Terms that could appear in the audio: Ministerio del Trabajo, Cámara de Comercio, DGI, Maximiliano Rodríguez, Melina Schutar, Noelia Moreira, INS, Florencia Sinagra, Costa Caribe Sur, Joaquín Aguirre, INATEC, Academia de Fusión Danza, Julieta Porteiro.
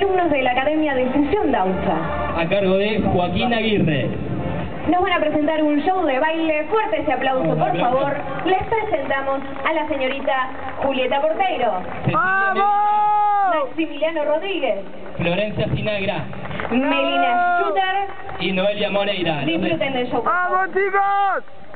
alumnos de la Academia de Fusión Danza, a cargo de Joaquín Aguirre. Nos van a presentar un show de baile. Fuerte ese aplauso, por favor. Les presentamos a la señorita Julieta Porteiro. ¡Vamos! Maximiliano Rodríguez. Florencia Sinagra. ¡No! Melina Schutar. Y Noelia Moreira. Disfruten del show. ¡Vamos, chicos!